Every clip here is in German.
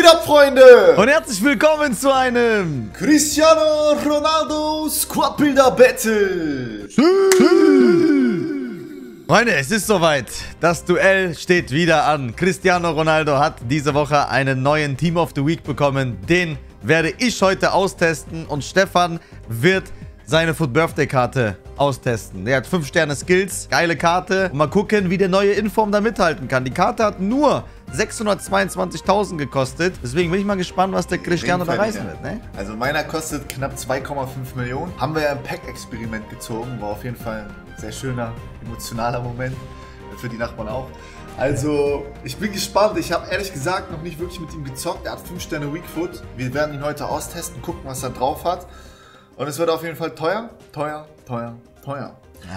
geht ab, Freunde? Und herzlich willkommen zu einem Cristiano Ronaldo Squad Builder Battle. Freunde, es ist soweit. Das Duell steht wieder an. Cristiano Ronaldo hat diese Woche einen neuen Team of the Week bekommen. Den werde ich heute austesten und Stefan wird seine Foot-Birthday-Karte austesten. Er hat 5-Sterne-Skills, geile Karte. Und mal gucken, wie der neue Inform da mithalten kann. Die Karte hat nur 622.000 gekostet. Deswegen bin ich mal gespannt, was der Cristiano da reißen wird. Ne? Also meiner kostet knapp 2,5 Millionen. Haben wir ja ein Pack-Experiment gezogen. War auf jeden Fall ein sehr schöner, emotionaler Moment. Für die Nachbarn auch. Also, ich bin gespannt. Ich habe ehrlich gesagt noch nicht wirklich mit ihm gezockt. Er hat 5-Sterne-Weak-Foot. Wir werden ihn heute austesten, gucken, was er drauf hat. Und es wird auf jeden Fall teuer.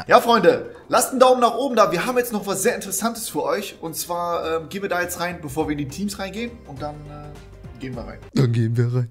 Ja, Freunde, lasst einen Daumen nach oben da. Wir haben jetzt noch was sehr Interessantes für euch. Und zwar gehen wir da jetzt rein, bevor wir in die Teams reingehen. Und dann gehen wir rein.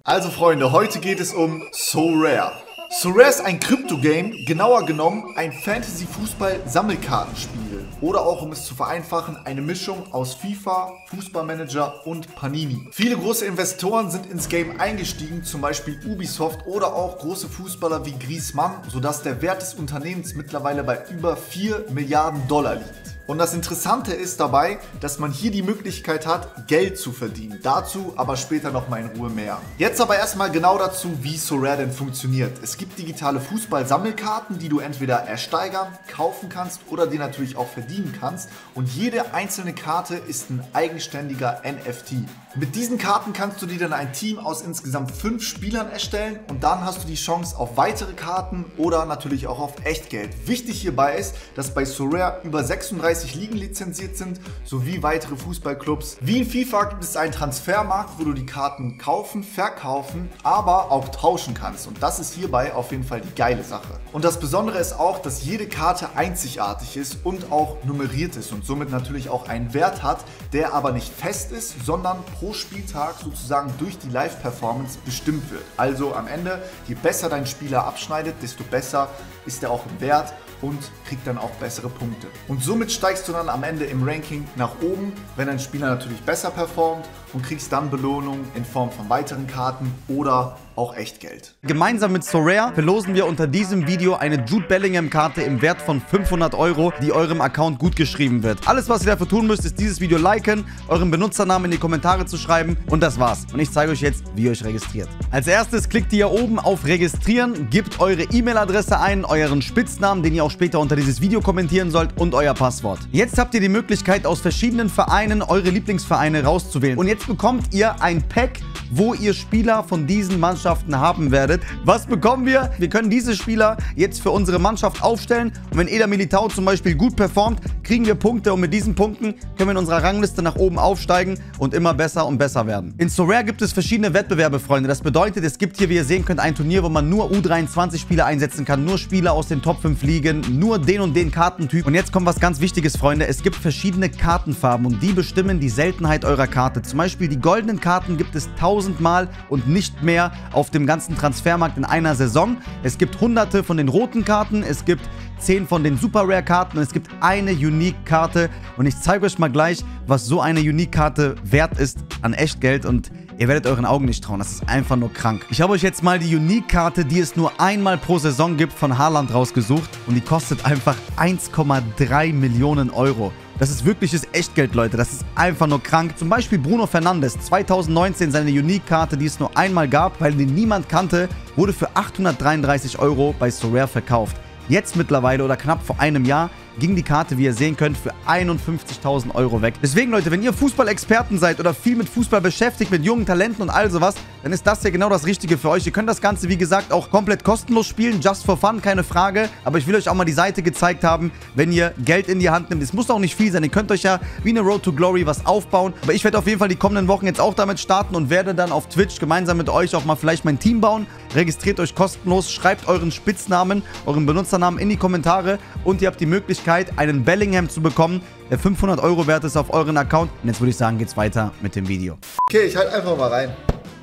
Also, Freunde, heute geht es um Sorare. Sorare ist ein Crypto-Game, genauer genommen ein Fantasy-Fußball-Sammelkartenspiel. Oder auch, um es zu vereinfachen, eine Mischung aus FIFA, Fußballmanager und Panini. Viele große Investoren sind ins Game eingestiegen, zum Beispiel Ubisoft oder auch große Fußballer wie Griezmann, sodass der Wert des Unternehmens mittlerweile bei über 4 Milliarden Dollar liegt. Und das Interessante ist dabei, dass man hier die Möglichkeit hat, Geld zu verdienen. Dazu aber später nochmal in Ruhe mehr. Jetzt aber erstmal genau dazu, wie Sorare denn funktioniert. Es gibt digitale Fußball-Sammelkarten, die du entweder ersteigern, kaufen kannst oder dir natürlich auch verdienen kannst. Und jede einzelne Karte ist ein eigenständiger NFT. Mit diesen Karten kannst du dir dann ein Team aus insgesamt 5 Spielern erstellen und dann hast du die Chance auf weitere Karten oder natürlich auch auf Echtgeld. Wichtig hierbei ist, dass bei Sorare über 36 Ligen lizenziert sind, sowie weitere Fußballclubs. Wie in FIFA gibt es einen Transfermarkt, wo du die Karten kaufen, verkaufen, aber auch tauschen kannst. Und das ist hierbei auf jeden Fall die geile Sache. Und das Besondere ist auch, dass jede Karte einzigartig ist und auch nummeriert ist und somit natürlich auch einen Wert hat, der aber nicht fest ist, sondern pro Spieltag sozusagen durch die Live-Performance bestimmt wird. Also am Ende, je besser dein Spieler abschneidet, desto besser ist er auch im Wert und kriegt dann auch bessere Punkte. Und somit steigst du dann am Ende im Ranking nach oben, wenn dein Spieler natürlich besser performt und kriegst dann Belohnung in Form von weiteren Karten oder auch Echtgeld. Gemeinsam mit Sorare verlosen wir unter diesem Video eine Jude Bellingham-Karte im Wert von 500 Euro, die eurem Account gutgeschrieben wird. Alles, was ihr dafür tun müsst, ist dieses Video liken, euren Benutzernamen in die Kommentare zu schreiben und das war's. Und ich zeige euch jetzt, wie ihr euch registriert. Als erstes klickt ihr hier oben auf Registrieren, gebt eure E-Mail-Adresse ein, euren Spitznamen, den ihr auch später unter dieses Video kommentieren sollt und euer Passwort. Jetzt habt ihr die Möglichkeit, aus verschiedenen Vereinen eure Lieblingsvereine rauszuwählen. Und jetzt bekommt ihr ein Pack, wo ihr Spieler von diesen Mannschaften haben werdet. Was bekommen wir? Wir können diese Spieler jetzt für unsere Mannschaft aufstellen und wenn Éder Militão zum Beispiel gut performt, kriegen wir Punkte und mit diesen Punkten können wir in unserer Rangliste nach oben aufsteigen und immer besser und besser werden. In Sorare gibt es verschiedene Wettbewerbe, Freunde. Das bedeutet, es gibt hier, wie ihr sehen könnt, ein Turnier, wo man nur U23-Spieler einsetzen kann, nur Spieler aus den Top 5 Ligen, nur den und den Kartentyp. Und jetzt kommt was ganz Wichtiges, Freunde. Es gibt verschiedene Kartenfarben und die bestimmen die Seltenheit eurer Karte. Zum Beispiel die goldenen Karten gibt es 1000 Mal und nicht mehr auf dem ganzen Transfermarkt in einer Saison. Es gibt hunderte von den roten Karten, es gibt 10 von den Super Rare Karten und es gibt eine Unique Karte und ich zeige euch mal gleich, was so eine Unique Karte wert ist an Echtgeld und ihr werdet euren Augen nicht trauen, das ist einfach nur krank. Ich habe euch jetzt mal die Unique Karte, die es nur einmal pro Saison gibt, von Haaland rausgesucht und die kostet einfach 1,3 Millionen Euro. Das ist wirkliches Echtgeld, Leute. Das ist einfach nur krank. Zum Beispiel Bruno Fernandes, 2019 seine Unique-Karte, die es nur einmal gab, weil die niemand kannte, wurde für 833 Euro bei Sorare verkauft. Jetzt mittlerweile oder knapp vor einem Jahr ging die Karte, wie ihr sehen könnt, für 51.000 Euro weg. Deswegen, Leute, wenn ihr Fußballexperten seid oder viel mit Fußball beschäftigt, mit jungen Talenten und all sowas, dann ist das hier genau das Richtige für euch. Ihr könnt das Ganze, wie gesagt, auch komplett kostenlos spielen, just for fun, keine Frage. Aber ich will euch auch mal die Seite gezeigt haben, wenn ihr Geld in die Hand nehmt. Es muss auch nicht viel sein, ihr könnt euch ja wie eine Road to Glory was aufbauen. Aber ich werde auf jeden Fall die kommenden Wochen jetzt auch damit starten und werde dann auf Twitch gemeinsam mit euch auch mal vielleicht mein Team bauen. Registriert euch kostenlos, schreibt euren Spitznamen, euren Benutzernamen in die Kommentare und ihr habt die Möglichkeit, einen Bellingham zu bekommen, der 500 Euro wert ist auf euren Account. Und jetzt würde ich sagen, geht's weiter mit dem Video. Okay, ich halte einfach mal rein.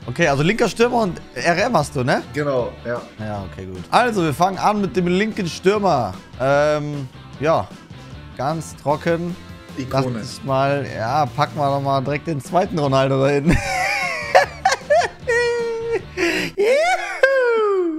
Okay, also linker Stürmer und RM hast du, ne? Genau, ja. Ja, okay, gut. Also, wir fangen an mit dem linken Stürmer. Ja, ganz trocken. Ikone. Mal, ja, packen wir nochmal direkt den zweiten Ronaldo da hin.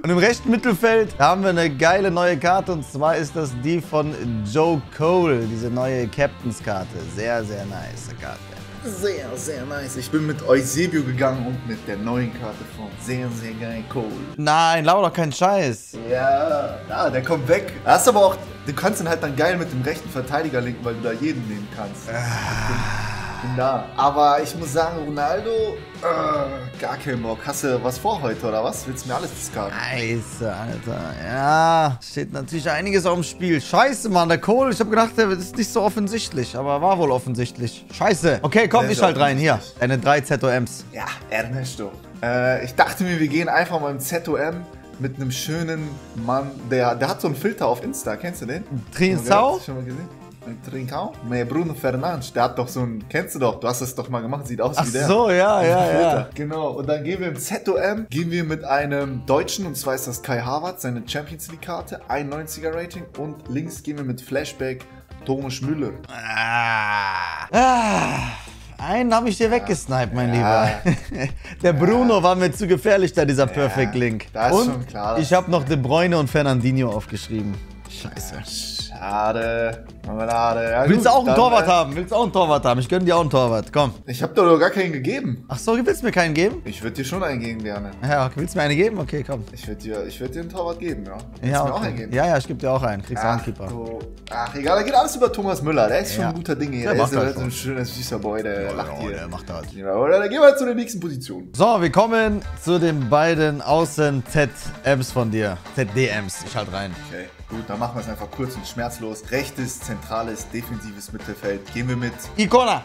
Und im rechten Mittelfeld haben wir eine geile neue Karte, und zwar ist das die von Joe Cole, diese neue Captainskarte. Sehr, sehr nice Karte. Sehr, sehr nice. Ich bin mit Eusebio gegangen und mit der neuen Karte von sehr, sehr geil Cole. Nein, laber doch keinen Scheiß. Ja, der kommt weg. Hast aber auch, du kannst ihn halt dann geil mit dem rechten Verteidiger linken, weil du da jeden nehmen kannst. Na, aber ich muss sagen, Ronaldo, gar keinen Bock. Hast du was vor heute, oder was? Willst du mir alles diskarten? Scheiße, Alter. Ja, steht natürlich einiges auf dem Spiel. Scheiße, Mann, der Kohl. Ich habe gedacht, der ist nicht so offensichtlich, aber war wohl offensichtlich. Scheiße. Okay, komm, ich halt rein, hier. Deine 3 ZOMs. Ja, Ernesto. Ich dachte mir, wir gehen einfach mal im ZOM mit einem schönen Mann. Der hat so einen Filter auf Insta, kennst du den? Trinsau? Schon mal gesehen? Trincao? Nee, Bruno Fernandes, der hat doch so einen, kennst du doch, du hast das doch mal gemacht, sieht aus wie der. Ach so, ja. Genau, und dann gehen wir im ZOM, gehen wir mit einem Deutschen, und zwar ist das Kai Havertz, seine Champions League Karte, 91er Rating, und links gehen wir mit Flashback Thomas Müller. Einen habe ich dir weggesniped, mein Lieber. Der Bruno war mir zu gefährlich, da dieser Perfect Link. Das ist und schon klar. Ich habe noch De Bruyne und Fernandinho aufgeschrieben. Scheiße. Schade. Marmelade. Ja, willst du auch einen Torwart haben? Willst du auch einen Torwart haben? Ich gönne dir auch einen Torwart. Komm. Ich hab dir doch gar keinen gegeben. Ach so, willst du mir keinen geben? Ich würde dir schon einen geben, gerne. Ja, willst du mir einen geben? Okay, komm. Ich würde dir einen Torwart geben, ja. Willst du mir auch einen geben? Ja, ich gebe dir auch einen. Kriegst du einen Keeper. So. Ach, egal. Da geht alles über Thomas Müller. Der ist schon ein guter Ding hier. Der ist halt so ein schöner, süßer Boy. Der lacht hier. Der macht das. Oder dann gehen wir zu der nächsten Position. So, wir kommen zu den beiden Außen-ZMs von dir. ZDMs. Ich halt rein. Okay. Gut, dann machen wir es einfach kurz und schmerzlos. Rechtes, zentrales, defensives Mittelfeld. Gehen wir mit... Icona.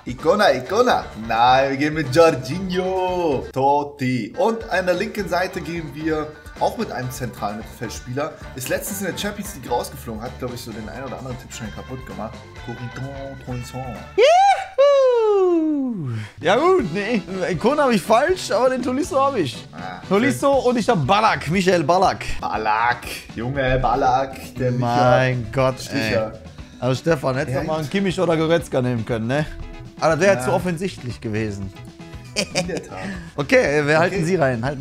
Nein, wir gehen mit Jorginho, Totti. Und an der linken Seite gehen wir auch mit einem zentralen Mittelfeldspieler. Ist letztens in der Champions League rausgeflogen. Hat, glaube ich, so den einen oder anderen Tipp schon kaputt gemacht. Corridor, Tronson. Ja gut, nee, Icona habe ich falsch, aber den Tolisso habe ich. Tolisso und ich habe Ballack, Michael Ballack. Junge, Ballack, der mein Gott, Sticher. Ey. Also Stefan, hättest du mal einen Kimmich oder Goretzka nehmen können, ne? Aber das wäre zu offensichtlich gewesen. In der Tat. Okay, halten Sie rein, Ich halt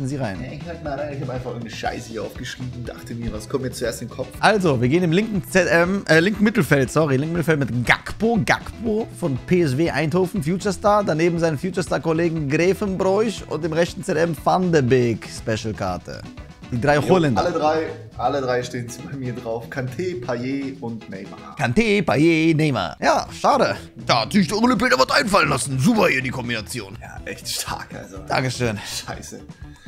mal rein, ich habe einfach irgendeine Scheiße hier aufgeschrieben und dachte mir, was kommt mir zuerst in den Kopf? Also, wir gehen im linken Mittelfeld mit Gakpo von PSV Eindhoven, Future Star, daneben seinen Future Star Kollegen Gräfenbräusch und im rechten ZM Van de Beek Special Karte. Die drei Holländer. Alle drei stehen bei mir drauf. Kante, Payet und Neymar. Ja, schade. Da hat sich der Ole Peter was einfallen lassen. Super hier die Kombination. Ja, echt stark, also. Dankeschön. Scheiße.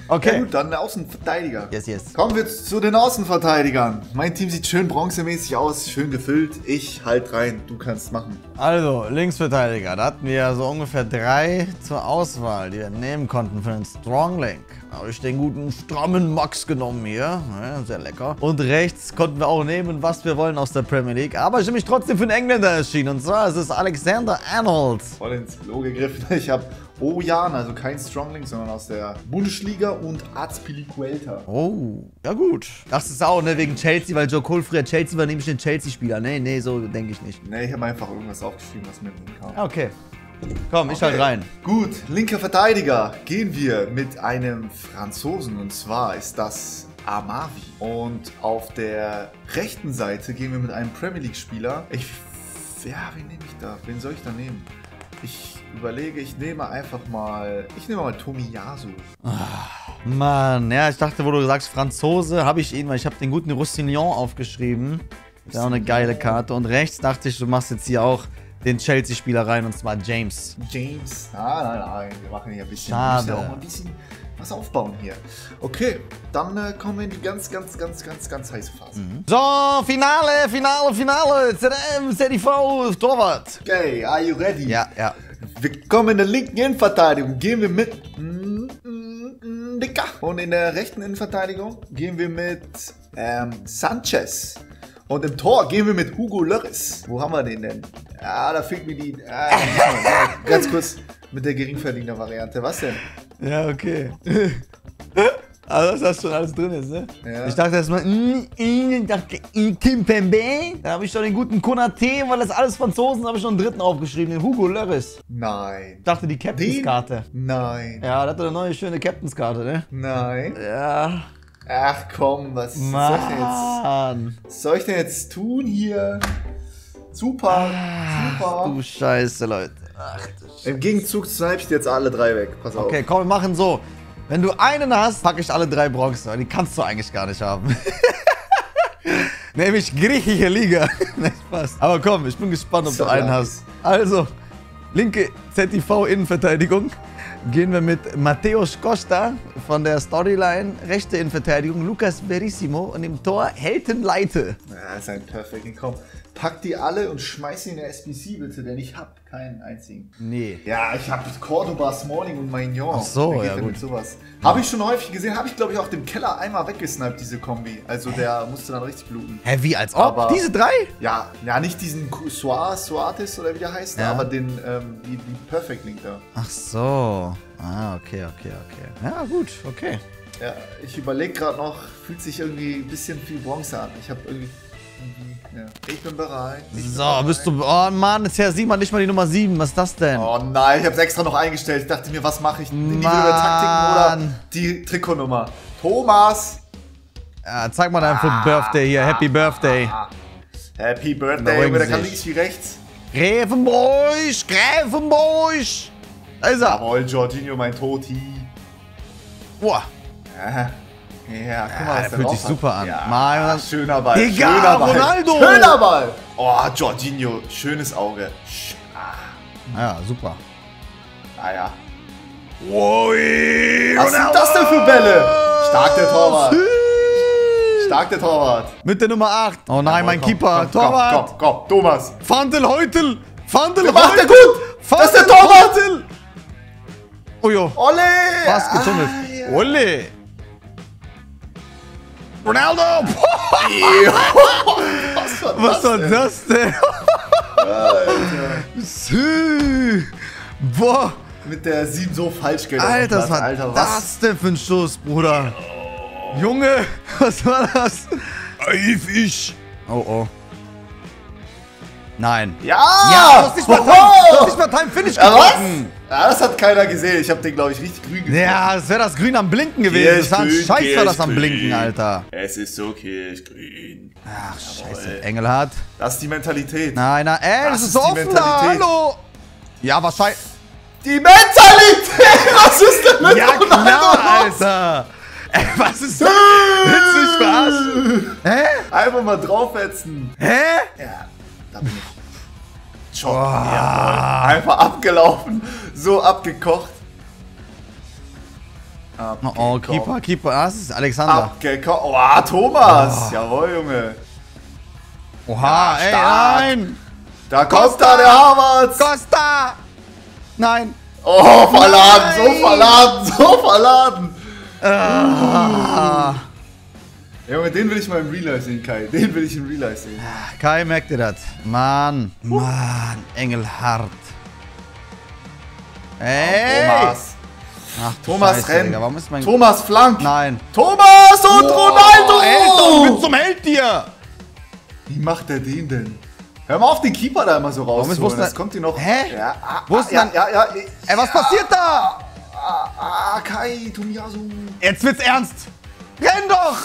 Okay. Ja, gut, dann der Außenverteidiger. Yes. Kommen wir zu den Außenverteidigern. Mein Team sieht schön bronzemäßig aus, schön gefüllt. Ich halt rein, du kannst machen. Also, Linksverteidiger. Da hatten wir so ungefähr 3 zur Auswahl, die wir nehmen konnten für den Strong Link. Da habe ich den guten, strammen Max genommen hier. Ja, sehr lecker. Und rechts konnten wir auch nehmen, was wir wollen aus der Premier League. Aber ich habe mich trotzdem für einen Engländer entschieden. Und zwar ist es Alexander Arnold. Voll ins Klo gegriffen. Ich habe Ojan, also kein Stronglink, sondern aus der Bundesliga, und Azpilicueta. Oh, ja gut. Das ist auch, ne, wegen Chelsea, weil Joe Cole früher Chelsea war, nehme ich den Chelsea-Spieler. Nee, so denke ich nicht. Nee, ich habe einfach irgendwas aufgeschrieben, was mir gut kam. Okay. Komm, ich halt rein. Gut, linker Verteidiger, gehen wir mit einem Franzosen, und zwar ist das Amavi. Und auf der rechten Seite gehen wir mit einem Premier League-Spieler. Wen nehme ich da? Wen soll ich da nehmen? Ich überlege, ich nehme mal Tomiyasu. Mann, ja, ich dachte, wo du sagst Franzose, habe ich ihn, weil ich habe den guten Roussillon aufgeschrieben. Das ist auch eine geile Karte. Und rechts dachte ich, du machst jetzt hier auch den Chelsea-Spieler rein, und zwar James. James? Nein, wir machen hier ein bisschen. Schade. Wir müssen ja auch mal ein bisschen was aufbauen hier. Okay, dann kommen wir in die ganz heiße Phase. So, Finale. ZDV, Torwart. Okay, are you ready? Ja. Wir kommen in der linken Innenverteidigung. Gehen wir mit Dicker. Und in der rechten Innenverteidigung gehen wir mit Sanchez. Und im Tor gehen wir mit Hugo Lloris. Wo haben wir den denn? Ja, da fehlt mir die... ganz kurz mit der geringverdiener Variante. Was denn? Ja, okay. Also dass das schon alles drin ist, ne? Ja. Ich dachte erstmal, Kimpembe. Da habe ich schon den guten Konaté, weil das alles Franzosen, da habe ich schon den dritten aufgeschrieben, den Hugo Lloris. Nein. Ich dachte, die Captainskarte. Nein. Ja, da hat er eine neue schöne Captainskarte, ne? Nein. Ja. Ach komm, was soll ich denn jetzt tun hier? Super, super. Du Scheiße, Leute. Ach, du Scheiße. Im Gegenzug snipe ich dir jetzt alle drei weg. Pass auf. Okay, komm, wir machen so. Wenn du einen hast, packe ich alle drei Bronzen. Die kannst du eigentlich gar nicht haben. Nämlich griechische Liga. Passt. Aber komm, ich bin gespannt, ob so du einen hast. Also, linke ZTV-Innenverteidigung. Gehen wir mit Mateusz Costa von der Storyline, rechte Innenverteidigung, Lucas Verissimo und im Tor Helten Leite. Ja, ist ein perfekt. Komm, pack die alle und schmeiß ihn in der SBC bitte, denn ich hab keinen einzigen. Nee. Ja, ich hab Cordoba, Smalling und Maignan. Ach so, ja gut. Sowas. Ja. Habe ich schon häufig gesehen, habe ich glaube ich auch dem Keller einmal weggesniped, diese Kombi. Also der musste dann richtig bluten. Hä, wie als ob? Aber diese drei? Ja, ja, nicht diesen Suarez oder wie der heißt, ja, aber den die Perfect Link da. Ach so. Ah, okay, okay, okay. Ja, gut, okay. Ja, ich überlege gerade noch, fühlt sich irgendwie ein bisschen viel Bronze an. Ich habe irgendwie, ja. Ich bin bereit. Bist du, oh Mann, ist ja Simon nicht mal die Nummer 7, was ist das denn? Oh nein, ich habe es extra noch eingestellt. Ich dachte mir, was mache ich? Individuelle Taktiken oder die Trikotnummer? Thomas! Ja, zeig mal deinen Birthday hier, Happy Birthday. Happy Birthday, da kann links wie rechts. Gräfenbräusch, Gräfenbräusch! Da ist er. Jawohl, Jorginho, mein Totti. Boah. Ja, ja, guck mal, der fühlt sich super an. Ja. Mann, schöner Ball. Digga, schöner Ball. Ronaldo. Schöner Ball. Oh, Jorginho, schönes Auge. Ja, super. Ah ja. Wow, was sind das denn für Bälle? Stark der Torwart. Stark der Torwart. Mit der Nummer 8. Oh nein, jawohl, mein Keeper. Komm, Torwart. Komm, Thomas. Van de Beek. Van de Beek. Macht er gut. Das ist der Torwart. Ojo. Ole! Was getunnelt? Ah, ja. Ole! Ronaldo! Was war das denn? Alter. Boah! Mit der 7 so falsch gelaufen. Alter, was war das denn für ein Schuss, Bruder? Junge, was war das? Fisch! Oh, oh. Nein. Ja! Ja, du hast nicht mal Time Finish getroffen. Ja, das hat keiner gesehen. Ich habe den, glaube ich, richtig grün getroffen. Ja, das wäre das Grün am Blinken gewesen. Scheiße war das am Blinken, Alter. Es ist so kirschgrün. Ach, scheiße. Engelhardt. Das ist die Mentalität. Nein, nein. Ey, das ist so offen da. Hallo. Ja, wahrscheinlich. Die Mentalität. Was ist denn mit Ronaldo los? Ja, klar, Alter. Ey, was ist das? Willst du mich verarschen? Hä? Einfach mal draufhetzen. Hä? Ja. Da bin ich. Schock. Oh. Einfach abgelaufen. So abgekocht. Oh, Keeper. Ah, das ist Alexander. Abgekocht. Oh, Thomas. Oh. Jawohl, Junge. Oha, ja, ey, nein. Da kommt Costa, der Havertz. Costa. Nein. Oh, verladen. Nein. So verladen. Ah. Ja, aber den will ich mal im Real Life sehen, Kai. Den will ich im Real Life sehen. Kai, merkt ihr das? Mann, Mann, Engelhardt. Ey! Thomas. Ach, Thomas rennt. Thomas flankt. Nein. Thomas und Ronaldo. Elton, bin zum Held dir. Wie macht der den denn? Hör mal auf, den Keeper da immer so rauszuholen. Das kommt dir noch. Hä? Ja, wo ist denn? Ja. Ey, was passiert da? Kai, Tomiyasu. Jetzt wird's ernst. Renn doch.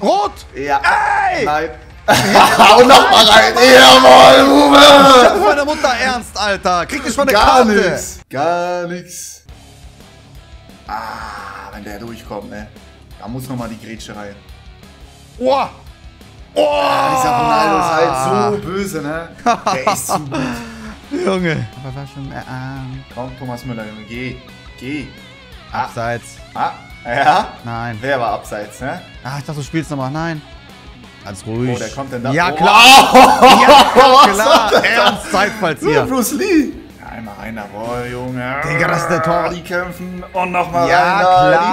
Rot! Ja! Ey! Nein! Hau nochmal rein! Jawohl, Uwe! Ich hab meine Mutter ernst, Alter! Krieg dich von der Karte! Gar nix! Gar nix! Ah, wenn der durchkommt, ne? Da muss nochmal die Grätsche rein. Oh! Oh! Ja, dieser Ronaldo ist halt so böse, ne? Der ist zu gut. Junge! Aber war schon mehr arm. Komm, Thomas Müller, Junge, geh! Abseits! Ja? Nein. Wer war abseits, ne? Ach, ich dachte, du spielst nochmal. Nein. Ganz ruhig. Oh, der kommt denn da? Ja, klar. Ja, klar. Ernst, Zeitfalls hier. Bruce Lee. Ja, einmal rein, jawohl, Junge. Digga, das ist der Tor. Die kämpfen und nochmal rein. Ja,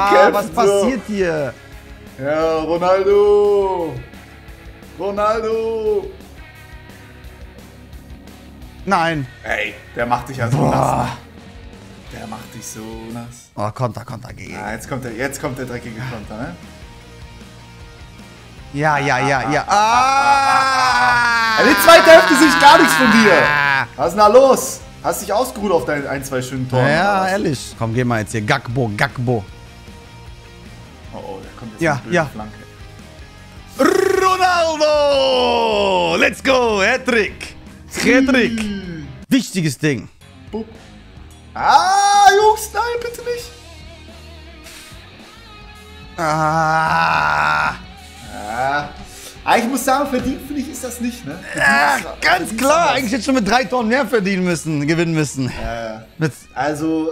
klar. Was passiert hier? Ja, Ronaldo. Nein. Ey, der macht dich ja so nass. Der macht dich so nass. Oh, Konter, geh. Ah, jetzt kommt der dreckige Konter, ne? Ja. Die zweite Hälfte sehe ich gar nichts von dir. Was ist denn da los? Hast dich ausgeruht auf deinen 1-2 schönen Toren. Ja, ehrlich. Komm, geh mal jetzt hier. Gakpo. Oh, der kommt jetzt eine blöde Flanke. Ronaldo! Let's go! Hattrick! Hattrick! Wichtiges Ding. Boop. Ah, Jungs, nein, bitte nicht. Ich muss sagen, verdient finde ich, ist das nicht, ne? Ganz klar, eigentlich hätte ich schon mit 3 Toren mehr verdienen müssen, gewinnen müssen. Also,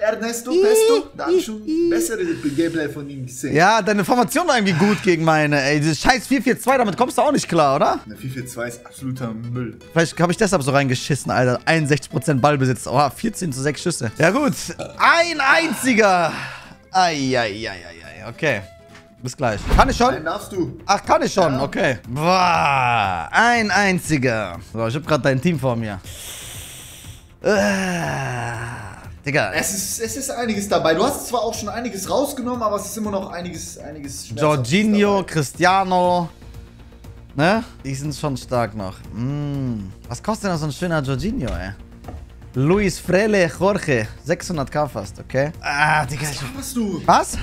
Ernesto, Pesto, da habe ich schon bessere Gameplay von ihm gesehen. Ja, deine Formation war irgendwie gut gegen meine, ey. Dieses scheiß 4-4-2, damit kommst du auch nicht klar, oder? Ne, 4-4-2 ist absoluter Müll. Vielleicht habe ich deshalb so reingeschissen, Alter. 61% Ballbesitz, oh, 14:6 Schüsse. Ja gut, ein einziger. Eieieiei, okay. Bis gleich. Kann ich schon? Nein, darfst du. Ach, kann ich schon? Ja. Okay. Boah, ein einziger. So, ich hab grad dein Team vor mir. Digga. Es ist einiges dabei. Du hast zwar auch schon einiges rausgenommen, aber es ist immer noch einiges Jorginho, Cristiano. Ne? Die sind schon stark noch. Was kostet denn noch so ein schöner Jorginho, ey? Luis Frele Jorge. 600k fast, okay? Digga. Was?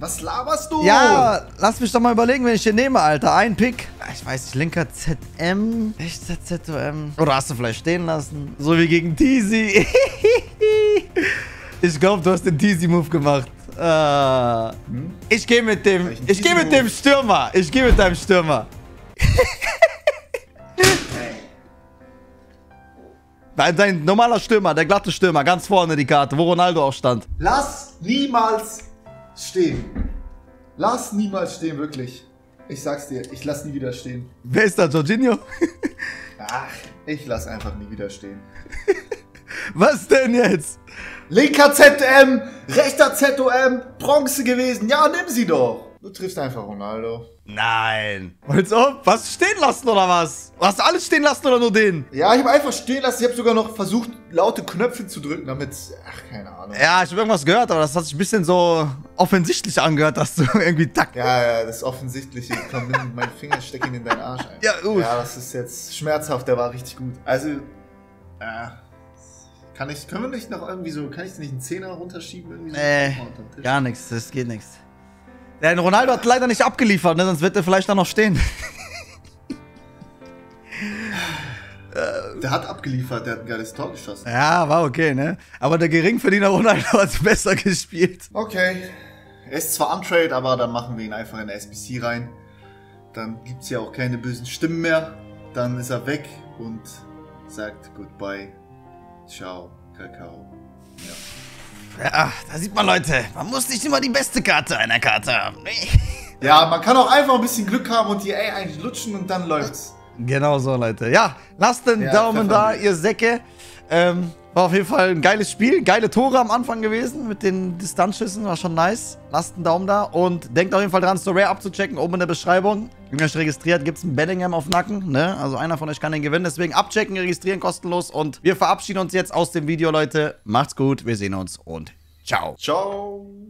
Was laberst du? Ja, lass mich doch mal überlegen, wenn ich den nehme, Alter. Ein Pick. Ich weiß nicht, linker ZM. Rechter ZM. Oder hast du vielleicht stehen lassen? So wie gegen Tizi. Ich glaube, du hast den Tizi-Move gemacht. Ich gehe mit dem. Ich gehe mit dem Stürmer. Ich gehe mit deinem Stürmer. Dein normaler Stürmer, der glatte Stürmer, ganz vorne die Karte, wo Ronaldo auch stand. Lass niemals stehen. Lass niemals stehen, wirklich. Ich sag's dir, ich lass nie wieder stehen. Wer ist da, Jorginho? Ach, ich lass einfach nie wieder stehen. Was denn jetzt? Linker ZM, rechter ZOM, Bronze gewesen. Ja, nimm sie doch. Du triffst einfach Ronaldo. Nein. Als ob? Was? Stehen lassen oder was? Hast du alles stehen lassen oder nur den? Ja, ich habe einfach stehen lassen. Ich habe sogar noch versucht, laute Knöpfe zu drücken, damit... Ach, keine Ahnung. Ja, ich habe irgendwas gehört, aber das hat sich ein bisschen so offensichtlich angehört, dass du irgendwie... Takt. Ja, das Offensichtliche. Komm, nimm meinen Finger, steck ihn in deinen Arsch ein. Ja, ja, das ist jetzt schmerzhaft. Der war richtig gut. Also, können wir nicht noch irgendwie so... Kann ich nicht einen Zehner runterschieben? Irgendwie so gar nichts. Das geht nichts. Denn Ronaldo hat leider nicht abgeliefert, ne? Sonst wird er vielleicht da noch stehen. Der hat abgeliefert, der hat ein geiles Tor geschossen. Ja, war okay, ne? Aber der Geringverdiener Ronaldo hat besser gespielt. Okay. Er ist zwar untrade, aber dann machen wir ihn einfach in der SBC rein. Dann gibt es ja auch keine bösen Stimmen mehr. Dann ist er weg und sagt Goodbye, Ciao, Kakao. Ja. Ja, da sieht man, Leute, man muss nicht immer die beste Karte einer Karte haben. Ja, man kann auch einfach ein bisschen Glück haben und die EA eigentlich lutschen und dann läuft's. Genau so, Leute. Ja, lasst den Daumen da, ihr Säcke. War auf jeden Fall ein geiles Spiel. Geile Tore am Anfang gewesen mit den Distanzschüssen. War schon nice. Lasst einen Daumen da und denkt auf jeden Fall dran, Sorare abzuchecken. Oben in der Beschreibung. Wenn ihr euch registriert, gibt es einen Bellingham auf Nacken. Ne? Also einer von euch kann den gewinnen. Deswegen abchecken, registrieren, kostenlos. Und wir verabschieden uns jetzt aus dem Video, Leute. Macht's gut. Wir sehen uns und ciao. Ciao.